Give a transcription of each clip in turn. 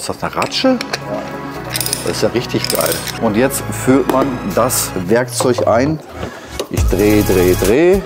Ist das eine Ratsche? Ja. Das ist ja richtig geil. Und jetzt füllt man das Werkzeug ein. Ich drehe.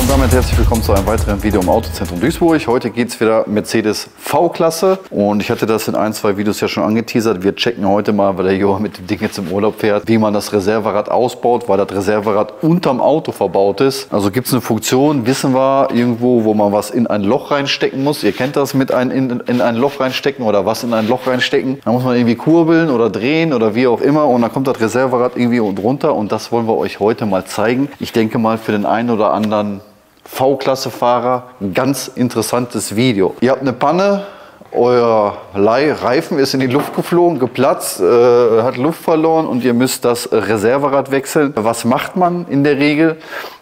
Und damit herzlich willkommen zu einem weiteren Video im Autozentrum Duisburg. Heute geht es wieder Mercedes V-Klasse. Und ich hatte das in ein, zwei Videos ja schon angeteasert. Wir checken heute mal, weil der Johann mit dem Ding jetzt im Urlaub fährt, wie man das Reserverad ausbaut, weil das Reserverad unterm Auto verbaut ist. Also gibt es eine Funktion, wissen wir, irgendwo, wo man was in ein Loch reinstecken muss. Ihr kennt das mit in ein Loch reinstecken oder was in ein Loch reinstecken. Da muss man irgendwie kurbeln oder drehen oder wie auch immer. Und dann kommt das Reserverad irgendwie unten runter. Und das wollen wir euch heute mal zeigen. Ich denke mal, für den einen oder anderen V-Klasse-Fahrer, ein ganz interessantes Video. Ihr habt eine Panne, euer Leihreifen ist in die Luft geflogen, geplatzt, hat Luft verloren und ihr müsst das Reserverad wechseln. Was macht man in der Regel?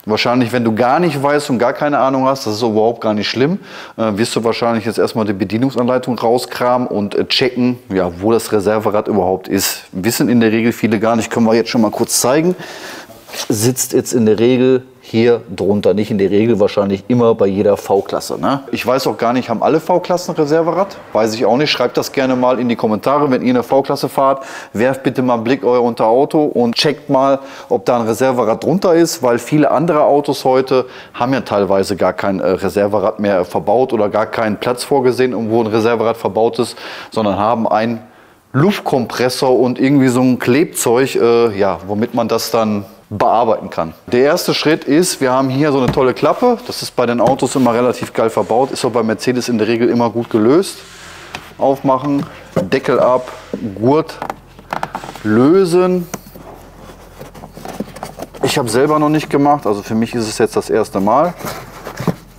Wahrscheinlich, wenn du gar nicht weißt und gar keine Ahnung hast, das ist überhaupt gar nicht schlimm, wirst du wahrscheinlich jetzt erstmal die Bedienungsanleitung rauskramen und checken, ja, wo das Reserverad überhaupt ist. Wissen in der Regel viele gar nicht, können wir jetzt schon mal kurz zeigen. Sitzt jetzt in der Regel hier drunter, nicht in der Regel, wahrscheinlich immer bei jeder V-Klasse. Ne? Ich weiß auch gar nicht, haben alle V-Klassen Reserverad? Weiß ich auch nicht. Schreibt das gerne mal in die Kommentare, wenn ihr eine V-Klasse fahrt. Werft bitte mal einen Blick unter Auto und checkt mal, ob da ein Reserverad drunter ist, weil viele andere Autos heute haben ja teilweise gar kein Reserverad mehr verbaut oder gar keinen Platz vorgesehen, wo ein Reserverad verbaut ist, sondern haben einen Luftkompressor und irgendwie so ein Klebzeug, ja, womit man das dann bearbeiten kann. Der erste Schritt ist, wir haben hier so eine tolle Klappe. Das ist bei den Autos immer relativ geil verbaut. Ist auch bei Mercedes in der Regel immer gut gelöst. Aufmachen, Deckel ab, Gurt lösen. Ich habe selber noch nicht gemacht, also für mich ist es jetzt das erste Mal.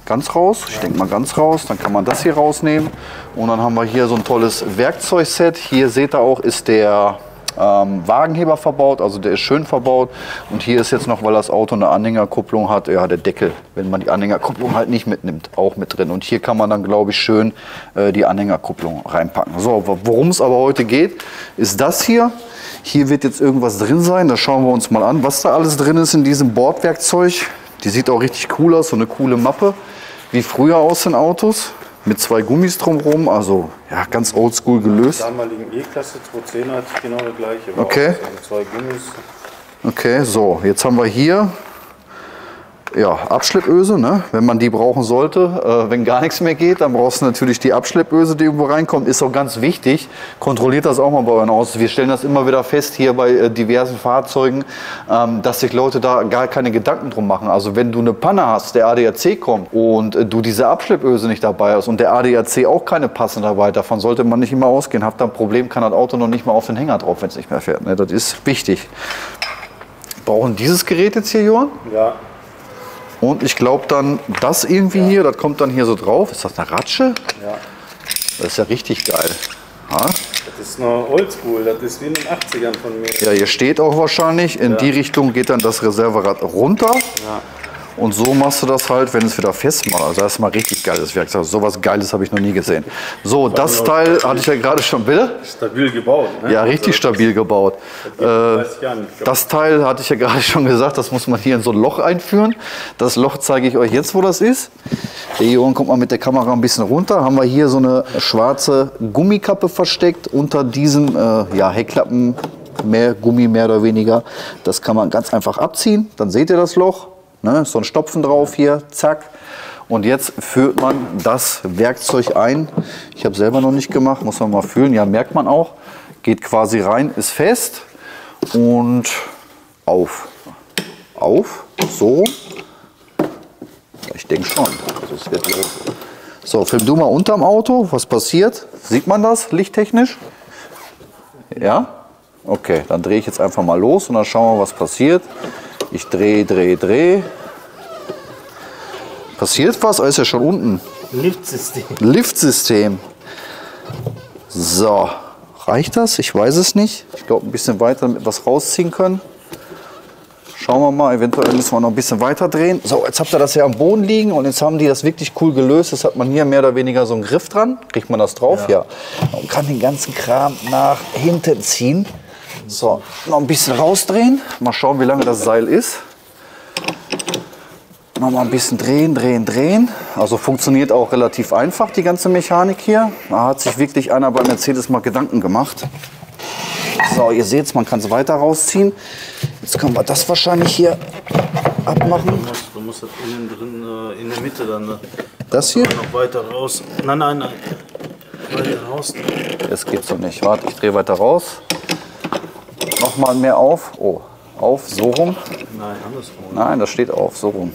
Ganz raus, ich denke mal ganz raus, dann kann man das hier rausnehmen. Und dann haben wir hier so ein tolles Werkzeugset. Hier seht ihr auch, ist der Wagenheber verbaut, also der ist schön verbaut. Und hier ist jetzt noch, weil das Auto eine Anhängerkupplung hat, ja, der Deckel, wenn man die Anhängerkupplung halt nicht mitnimmt, auch mit drin. Und hier kann man dann, glaube ich, schön die Anhängerkupplung reinpacken. So, worum es aber heute geht, ist das hier. Hier wird jetzt irgendwas drin sein, das schauen wir uns mal an, was da alles drin ist in diesem Bordwerkzeug. Die sieht auch richtig cool aus, so eine coole Mappe, wie früher aus den Autos. Mit zwei Gummis drumherum, also ja, ganz oldschool gelöst. In der damaligen E-Klasse 210 hatte ich genau das gleiche. Okay. Also zwei Gummis. Okay, so, jetzt haben wir hier ja, Abschleppöse, ne? Wenn man die brauchen sollte. Wenn gar nichts mehr geht, dann brauchst du natürlich die Abschleppöse, die irgendwo reinkommt. Ist auch ganz wichtig. Kontrolliert das auch mal bei euren Autos. Wir stellen das immer wieder fest hier bei diversen Fahrzeugen, dass sich Leute da gar keine Gedanken drum machen. Also wenn du eine Panne hast, der ADAC kommt und du diese Abschleppöse nicht dabei hast und der ADAC auch keine passende dabei, davon sollte man nicht immer ausgehen. Habt ihr ein Problem, kann das Auto noch nicht mal auf den Hänger drauf, wenn es nicht mehr fährt. Ne? Das ist wichtig. Brauchen dieses Gerät jetzt hier, Johann? Ja. Und ich glaube dann, das irgendwie ja. Hier, das kommt dann hier so drauf. Ist das eine Ratsche? Ja. Das ist ja richtig geil. Ha? Das ist noch oldschool, das ist wie in den 80ern von mir. Ja, hier steht auch wahrscheinlich, in ja. Die Richtung geht dann das Reserverad runter. Ja. Und so machst du das halt, wenn es wieder festmacht. Also das ist mal richtig geiles Werkzeug. So was Geiles habe ich noch nie gesehen. So, das Teil hatte ich ja gerade schon, bitte? Stabil gebaut, ne? Ja, richtig, also stabil gebaut. Das Teil hatte ich ja gerade schon gesagt, das muss man hier in so ein Loch einführen. Das Loch zeige ich euch jetzt, wo das ist. Der Johann kommt mal mit der Kamera ein bisschen runter. Haben wir hier so eine schwarze Gummikappe versteckt unter diesem ja, Heckklappen. Mehr Gummi, mehr oder weniger. Das kann man ganz einfach abziehen. Dann seht ihr das Loch. Ne, so ein Stopfen drauf hier, zack. Und jetzt füllt man das Werkzeug ein. Ich habe selber noch nicht gemacht, muss man mal füllen. Ja, merkt man auch. Geht quasi rein, ist fest. Und auf. Auf, so. Ich denke schon. So, film du mal unterm Auto, was passiert. Sieht man das lichttechnisch? Ja? Okay, dann drehe ich jetzt einfach mal los und dann schauen wir, was passiert. Ich drehe. Passiert was? Oh, ist ja schon unten. Liftsystem. Liftsystem. So, reicht das? Ich weiß es nicht. Ich glaube ein bisschen weiter, damit wir was rausziehen können. Schauen wir mal, eventuell müssen wir noch ein bisschen weiter drehen. So, jetzt habt ihr das ja am Boden liegen und jetzt haben die das wirklich cool gelöst. Jetzt hat man hier mehr oder weniger so einen Griff dran. Kriegt man das drauf? Ja. Ja. Und kann den ganzen Kram nach hinten ziehen. So, noch ein bisschen rausdrehen. Mal schauen, wie lange das Seil ist. noch mal ein bisschen drehen. Also funktioniert auch relativ einfach die ganze Mechanik hier. Da hat sich wirklich einer bei Mercedes mal Gedanken gemacht. So, ihr seht, man kann es weiter rausziehen. Jetzt können wir das wahrscheinlich hier abmachen. Du musst das innen drin in der Mitte dann. Das hier? Noch weiter raus. Nein. Weiter raus. Das geht so nicht. Warte, ich drehe weiter raus. Nochmal mehr auf. Oh, auf, so rum. Nein, andersrum. Nein, das steht auf, so rum.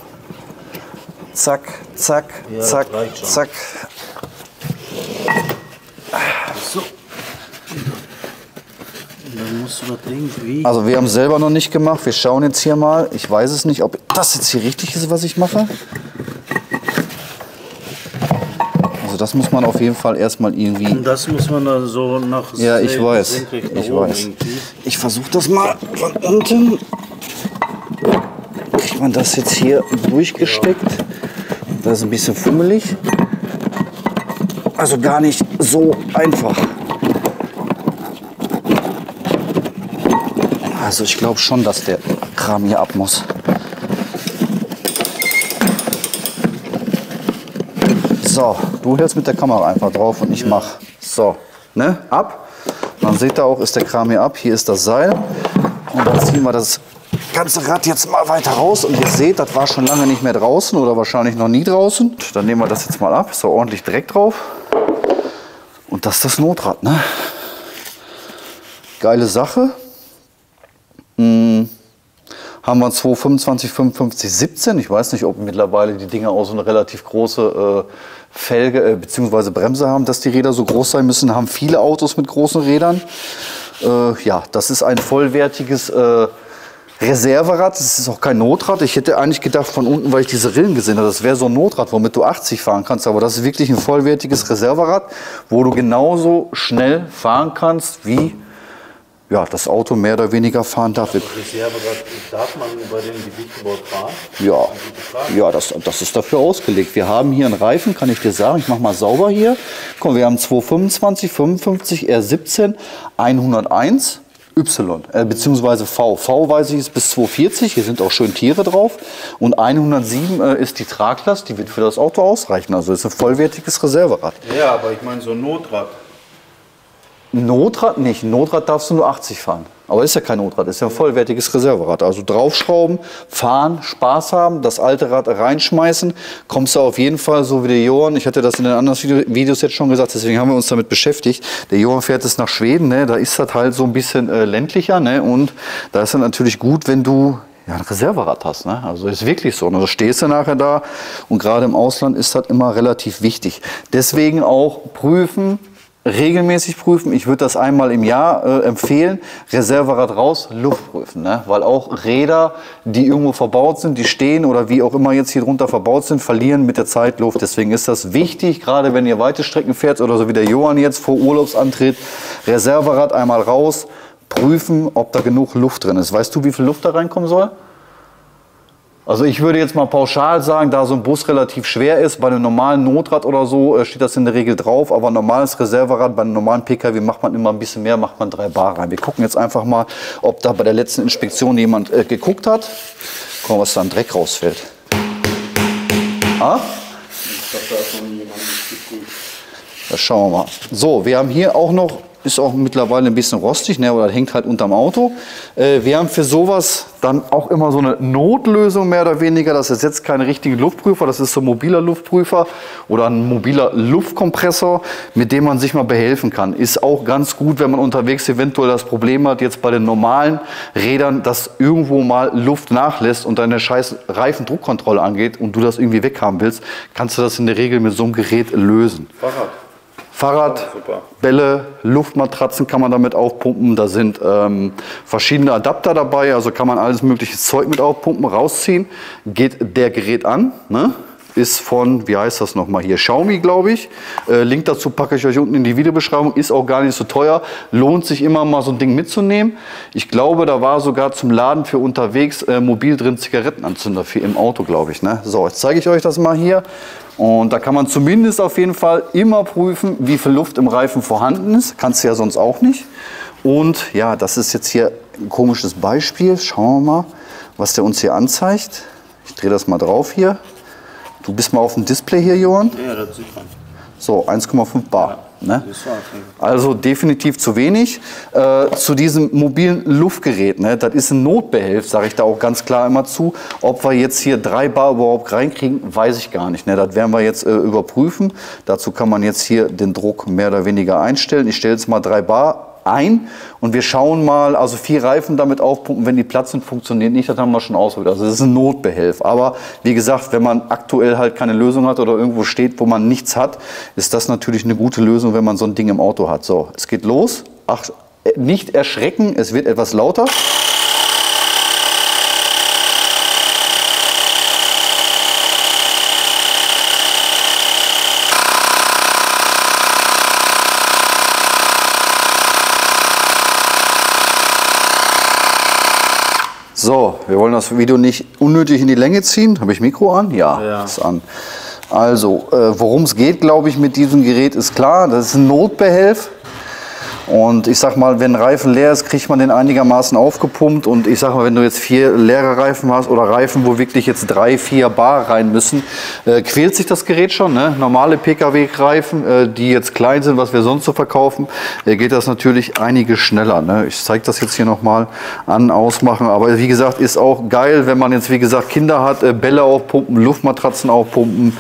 Zack, zack, ja, zack, zack. So. Dann musst du das irgendwie. Also wir haben es selber noch nicht gemacht. Wir schauen jetzt hier mal. Ich weiß es nicht, ob das jetzt hier richtig ist, was ich mache. Also das muss man auf jeden Fall erstmal irgendwie. Und das muss man dann so nach. Ja, ich weiß. Ich weiß. Irgendwie. Ich versuche das mal von unten. Kriegt man das jetzt hier durchgesteckt? Ja. Das ist ein bisschen fummelig. Also gar nicht so einfach. Also ich glaube schon, dass der Kram hier ab muss. So, du hältst mit der Kamera einfach drauf und ich mach. So, ne, ab. Man sieht da auch, ist der Kram hier ab. Hier ist das Seil. Und dann ziehen wir das ganze Rad jetzt mal weiter raus. Und ihr seht, das war schon lange nicht mehr draußen oder wahrscheinlich noch nie draußen. Dann nehmen wir das jetzt mal ab. So ordentlich Dreck drauf. Und das ist das Notrad, ne? Geile Sache. Haben wir ein 225, 55, 17. Ich weiß nicht, ob mittlerweile die Dinger auch so eine relativ große Felge bzw. Bremse haben, dass die Räder so groß sein müssen. Haben viele Autos mit großen Rädern. Ja, das ist ein vollwertiges Reserverad. Das ist auch kein Notrad. Ich hätte eigentlich gedacht von unten, weil ich diese Rillen gesehen habe, das wäre so ein Notrad, womit du 80 fahren kannst. Aber das ist wirklich ein vollwertiges Reserverad, wo du genauso schnell fahren kannst wie... Ja, das Auto mehr oder weniger fahren darf. Also darf man über den Gebietsverbot fahren? Ja, das ist dafür ausgelegt. Wir haben hier einen Reifen, kann ich dir sagen. Ich mache mal sauber hier. Komm, wir haben 225, 55, R17, 101, Y, beziehungsweise V. V weiß ich ist bis 240, hier sind auch schön Tiere drauf. Und 107 ist die Traglast, die wird für das Auto ausreichen. Also ist ein vollwertiges Reserverad. Ja, aber ich meine so ein Notrad. Notrad nicht. Notrad darfst du nur 80 fahren. Aber ist ja kein Notrad, ist ja ein vollwertiges Reserverad. Also draufschrauben, fahren, Spaß haben, das alte Rad reinschmeißen, kommst du auf jeden Fall so wie der Johann. Ich hatte das in den anderen Videos jetzt schon gesagt, deswegen haben wir uns damit beschäftigt. Der Johann fährt es nach Schweden, ne? Da ist das halt so ein bisschen ländlicher, ne? Und da ist dann natürlich gut, wenn du ja ein Reserverad hast, ne? Also ist wirklich so. Also stehst du nachher da und gerade im Ausland ist das immer relativ wichtig. Deswegen auch prüfen. Regelmäßig prüfen. Ich würde das einmal im Jahr empfehlen. Reserverad raus, Luft prüfen. Ne? Weil auch Räder, die irgendwo verbaut sind, die stehen oder wie auch immer jetzt hier drunter verbaut sind, verlieren mit der Zeit Luft. Deswegen ist das wichtig, gerade wenn ihr weite Strecken fährt oder so wie der Johann jetzt vor Urlaubsantritt. Reserverad einmal raus, prüfen, ob da genug Luft drin ist. Weißt du, wie viel Luft da reinkommen soll? Also ich würde jetzt mal pauschal sagen, da so ein Bus relativ schwer ist, bei einem normalen Notrad oder so steht das in der Regel drauf, aber ein normales Reserverad, bei einem normalen PKW macht man immer ein bisschen mehr, macht man 3 bar rein. Wir gucken jetzt einfach mal, ob da bei der letzten Inspektion jemand geguckt hat. Gucken wir, was da an Dreck rausfällt. Ah? Ich glaube, da ist noch nie jemand geguckt. Das schauen wir mal. So, wir haben hier auch noch... Ist auch mittlerweile ein bisschen rostig, ne, oder hängt halt unterm Auto. Wir haben für sowas dann auch immer so eine Notlösung mehr oder weniger. Das ist jetzt kein richtiger Luftprüfer, das ist so ein mobiler Luftprüfer oder ein mobiler Luftkompressor, mit dem man sich mal behelfen kann. Ist auch ganz gut, wenn man unterwegs eventuell das Problem hat, jetzt bei den normalen Rädern, dass irgendwo mal Luft nachlässt und deine scheiß Reifendruckkontrolle angeht und du das irgendwie weghaben willst, kannst du das in der Regel mit so einem Gerät lösen. Fahrrad, Bälle, Luftmatratzen kann man damit aufpumpen. Da sind verschiedene Adapter dabei, also kann man alles mögliche Zeug mit aufpumpen, rausziehen. Geht der Gerät an, ne? Ist von, wie heißt das nochmal hier, Xiaomi, glaube ich. Link dazu packe ich euch unten in die Videobeschreibung. Ist auch gar nicht so teuer. Lohnt sich immer mal so ein Ding mitzunehmen. Ich glaube, da war sogar zum Laden für unterwegs mobil drin Zigarettenanzünder für im Auto, glaube ich. Ne? So, jetzt zeige ich euch das mal hier. Und da kann man zumindest auf jeden Fall immer prüfen, wie viel Luft im Reifen vorhanden ist. Kannst du ja sonst auch nicht. Und ja, das ist jetzt hier ein komisches Beispiel. Schauen wir mal, was der uns hier anzeigt. Ich drehe das mal drauf hier. Du bist mal auf dem Display hier, Johann. Ja, das sieht man. So, 1,5 Bar. Ja, ne? Also definitiv zu wenig. Zu diesem mobilen Luftgerät, ne? Das ist ein Notbehelf, sage ich da auch ganz klar immer zu. Ob wir jetzt hier 3 Bar überhaupt reinkriegen, weiß ich gar nicht, ne? Das werden wir jetzt überprüfen. Dazu kann man jetzt hier den Druck mehr oder weniger einstellen. Ich stelle jetzt mal 3 Bar ein und wir schauen mal, also 4 Reifen damit aufpumpen, wenn die platzen sind, funktioniert nicht, das haben wir schon ausprobiert. Also das ist ein Notbehelf, aber wie gesagt, wenn man aktuell halt keine Lösung hat oder irgendwo steht, wo man nichts hat, ist das natürlich eine gute Lösung, wenn man so ein Ding im Auto hat. So, es geht los. Ach, nicht erschrecken, es wird etwas lauter. So, wir wollen das Video nicht unnötig in die Länge ziehen. Habe ich Mikro an? Ja, ja. Ist an. Also, worum es geht, glaube ich, mit diesem Gerät ist klar. Das ist ein Notbehelf. Und ich sag mal, wenn ein Reifen leer ist, kriegt man den einigermaßen aufgepumpt. Und ich sag mal, wenn du jetzt 4 leere Reifen hast oder Reifen, wo wirklich jetzt 3, 4 Bar rein müssen, quält sich das Gerät schon, ne? Normale Pkw-Reifen, die jetzt klein sind, was wir sonst so verkaufen, geht das natürlich einige schneller, ne? Ich zeige das jetzt hier nochmal an, ausmachen. Aber wie gesagt, ist auch geil, wenn man jetzt, wie gesagt, Kinder hat, Bälle aufpumpen, Luftmatratzen aufpumpen.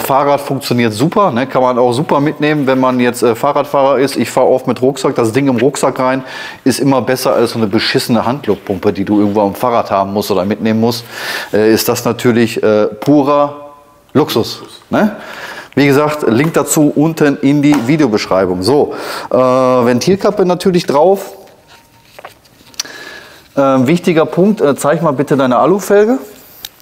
Fahrrad funktioniert super, ne? Kann man auch super mitnehmen, wenn man jetzt Fahrradfahrer ist. Ich fahre oft mit Rucksack, das Ding im Rucksack rein, ist immer besser als so eine beschissene Handluftpumpe, die du irgendwo am Fahrrad haben musst oder mitnehmen musst. Ist das natürlich purer Luxus, ne? Wie gesagt, Link dazu unten in die Videobeschreibung. So, Ventilkappe natürlich drauf. Wichtiger Punkt, zeig mal bitte deine Alufelge.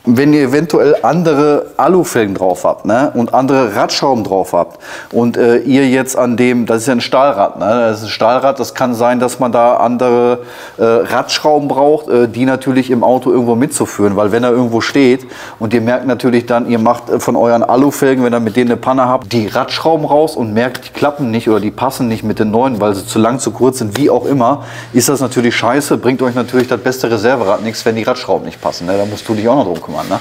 Wenn ihr eventuell andere Alufelgen drauf habt, ne, und andere Radschrauben drauf habt und ihr jetzt an dem, das ist ja ein Stahlrad, ne, das ist ein Stahlrad, das kann sein, dass man da andere Radschrauben braucht, die natürlich im Auto irgendwo mitzuführen, weil wenn er irgendwo steht und ihr merkt natürlich dann, ihr macht von euren Alufelgen, wenn ihr mit denen eine Panne habt, die Radschrauben raus und merkt, die klappen nicht oder die passen nicht mit den neuen, weil sie zu lang, zu kurz sind, wie auch immer, ist das natürlich scheiße, bringt euch natürlich das beste Reserverad nichts, wenn die Radschrauben nicht passen, ne, da musst du dich auch noch drum kümmern. Ne?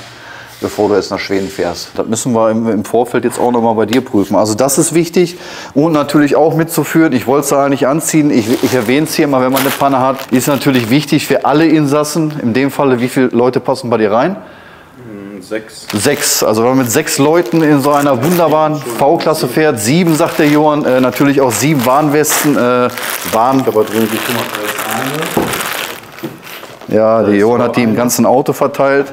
Bevor du jetzt nach Schweden fährst. Das müssen wir im Vorfeld jetzt auch nochmal bei dir prüfen. Also das ist wichtig und natürlich auch mitzuführen. Ich wollte es da nicht anziehen. Ich erwähne es hier mal, wenn man eine Panne hat. Ist natürlich wichtig für alle Insassen. In dem Falle, wie viele Leute passen bei dir rein? 6. 6. Also wenn man mit 6 Leuten in so einer wunderbaren V-Klasse fährt, 7 sagt der Johann, natürlich auch 7 Warnwesten. Warn. Aber drin, ja, der Johann hat die im ganzen Auto verteilt.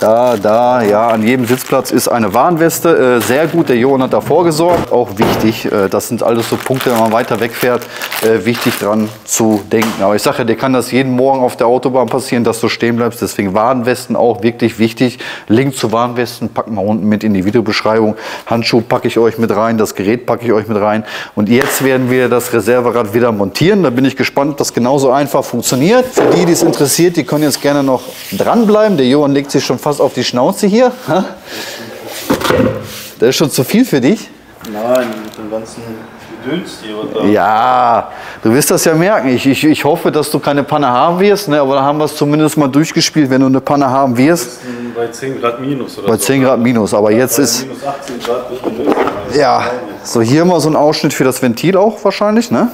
Da, ja, an jedem Sitzplatz ist eine Warnweste. Sehr gut, der Johann hat davor gesorgt. Auch wichtig, das sind alles so Punkte, wenn man weiter wegfährt, wichtig dran zu denken. Aber ich sage ja, dir kann das jeden Morgen auf der Autobahn passieren, dass du stehen bleibst. Deswegen Warnwesten auch wirklich wichtig. Link zu Warnwesten packen wir unten mit in die Videobeschreibung. Handschuh packe ich euch mit rein, das Gerät packe ich euch mit rein. Und jetzt werden wir das Reserverad wieder montieren. Da bin ich gespannt, ob das genauso einfach funktioniert. Für die, die es interessiert, die können jetzt gerne noch dranbleiben. Der Johann legt sich schon fast auf die Schnauze hier. Das ist schon zu viel für dich? Nein, mit dem ganzen Gedöns hier und da. Ja, du wirst das ja merken. Ich hoffe, dass du keine Panne haben wirst, ne? Aber da haben wir es zumindest mal durchgespielt, wenn du eine Panne haben wirst. Bei 10 Grad minus oder so. Bei 10 Grad minus, aber ja, jetzt ist... Minus 18 Grad wird gelöst. Ja, so hier mal so ein Ausschnitt für das Ventil auch wahrscheinlich, ne?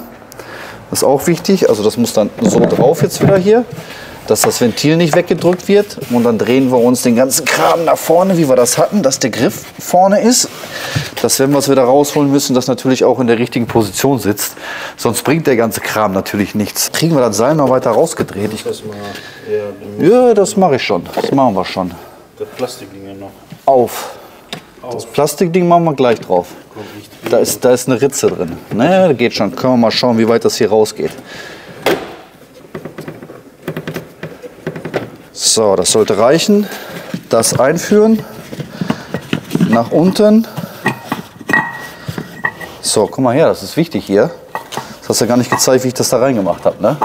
Das ist auch wichtig, also das muss dann so drauf jetzt wieder hier, dass das Ventil nicht weggedrückt wird. Und dann drehen wir uns den ganzen Kram nach vorne, wie wir das hatten, dass der Griff vorne ist. Dass, wenn wir es wieder rausholen müssen, das natürlich auch in der richtigen Position sitzt. Sonst bringt der ganze Kram natürlich nichts. Kriegen wir das Seil noch weiter rausgedreht? Ja, das mache ich schon. Das machen wir schon. Das Plastikding ja noch. Auf. Das Plastikding machen wir gleich drauf. Da ist eine Ritze drin. Naja, geht schon. Können wir mal schauen, wie weit das hier rausgeht. So, das sollte reichen. Das einführen. Nach unten. So, guck mal her, das ist wichtig hier. Das hast du ja gar nicht gezeigt, wie ich das da reingemacht habe, ne?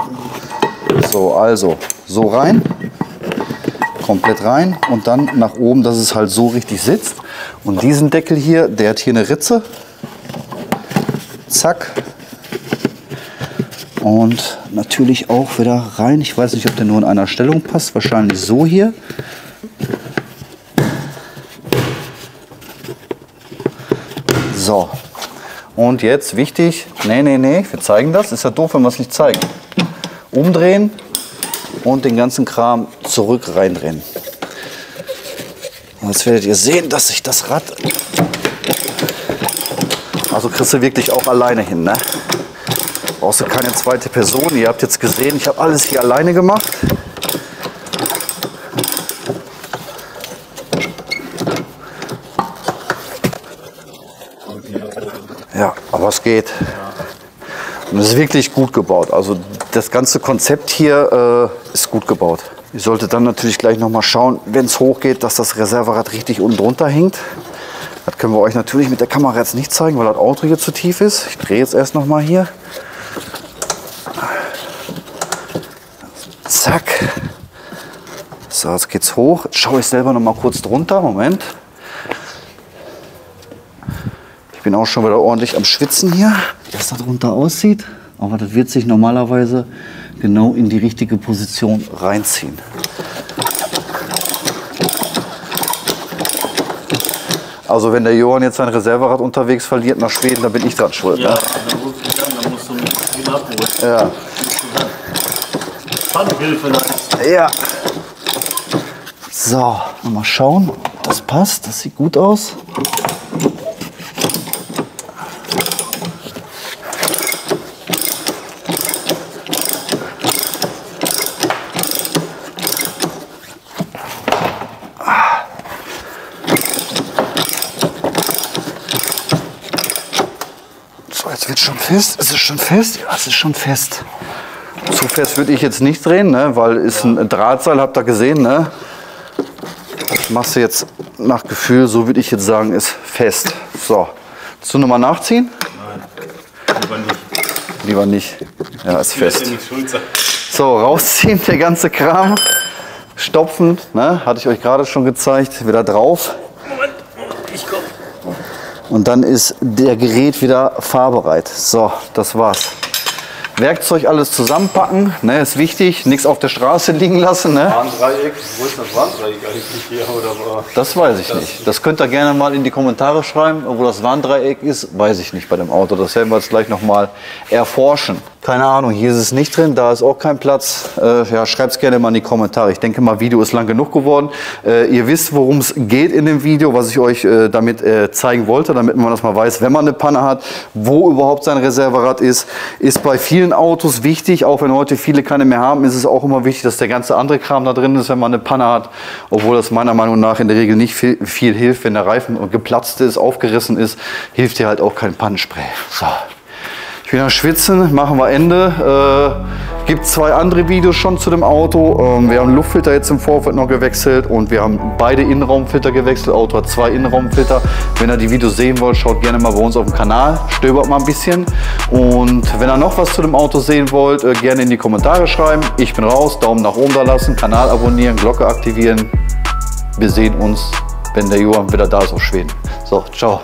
So, also, so rein. Komplett rein. Und dann nach oben, dass es halt so richtig sitzt. Und diesen Deckel hier, der hat hier eine Ritze. Zack. und natürlich auch wieder rein. Ich weiß nicht, ob der nur in einer Stellung passt, wahrscheinlich so hier. So, und jetzt wichtig, nee, wir zeigen das, ist ja doof, wenn wir es nicht zeigen. Umdrehen und den ganzen Kram zurück reindrehen. Und jetzt werdet ihr sehen, dass sich das Rad, also kriegst du wirklich auch alleine hin, ne? Brauchst du keine zweite Person. Ihr habt jetzt gesehen, ich habe alles hier alleine gemacht. Ja, aber es geht. Und es ist wirklich gut gebaut. Also das ganze Konzept hier ist gut gebaut. Ihr solltet dann natürlich gleich nochmal schauen, wenn es hoch geht, dass das Reserverad richtig unten drunter hängt. Das können wir euch natürlich mit der Kamera jetzt nicht zeigen, weil das Auto hier zu tief ist. Ich drehe jetzt erst nochmal hier. Zack. So, jetzt geht's hoch. Jetzt schaue ich selber nochmal kurz drunter. Moment. Ich bin auch schon wieder ordentlich am Schwitzen hier. Wie das da drunter aussieht. Aber das wird sich normalerweise genau in die richtige Position reinziehen. Also wenn der Johann jetzt sein Reserverad unterwegs verliert nach Schweden, dann bin ich dran schuld. Ja, ne? Dann ruf ich an, dann musst du mich wieder abholen. Ja. Pfannhilfe dann. Ja. So, mal schauen, ob das passt. Das sieht gut aus. Fest? Ist es schon fest? Ja, es ist schon fest. Zu fest würde ich jetzt nicht drehen, ne? Weil ist ein Drahtseil, habt ihr gesehen, ne? Das machst du jetzt nach Gefühl, so würde ich jetzt sagen, ist fest. So, willst du nochmal nachziehen? Nein, lieber nicht. Lieber nicht. Ja, ist fest. So, rausziehen, der ganze Kram. Stopfen, ne? Hatte ich euch gerade schon gezeigt. Wieder drauf. Moment, ich komme. Und dann ist der Gerät wieder fahrbereit. So, das war's. Werkzeug alles zusammenpacken, ne, ist wichtig. Nichts auf der Straße liegen lassen, ne? Warndreieck, wo ist das Warndreieck eigentlich hier? Oder das weiß ich nicht. Das könnt ihr gerne mal in die Kommentare schreiben. Wo das Warndreieck ist, weiß ich nicht bei dem Auto. Das werden wir jetzt gleich nochmal erforschen. Keine Ahnung, hier ist es nicht drin, da ist auch kein Platz. Ja, schreibt es gerne mal in die Kommentare. Ich denke mal, Video ist lang genug geworden. Ihr wisst, worum es geht in dem Video, was ich euch damit zeigen wollte, damit man das mal weiß, wenn man eine Panne hat, wo überhaupt sein Reserverad ist. Ist bei vielen Autos wichtig, auch wenn heute viele keine mehr haben, ist es auch immer wichtig, dass der ganze andere Kram da drin ist, wenn man eine Panne hat. Obwohl das meiner Meinung nach in der Regel nicht viel hilft, wenn der Reifen geplatzt ist, aufgerissen ist, hilft dir halt auch kein Pannenspray. So. Ich bin am Schwitzen, machen wir Ende. Gibt 2 andere Videos schon zu dem Auto. Wir haben Luftfilter jetzt im Vorfeld noch gewechselt und wir haben beide Innenraumfilter gewechselt. Auto hat 2 Innenraumfilter. Wenn ihr die Videos sehen wollt, schaut gerne mal bei uns auf dem Kanal. Stöbert mal ein bisschen. Und wenn ihr noch was zu dem Auto sehen wollt, gerne in die Kommentare schreiben. Ich bin raus, Daumen nach oben da lassen, Kanal abonnieren, Glocke aktivieren. Wir sehen uns, wenn der Johann wieder da ist auf Schweden. So, ciao.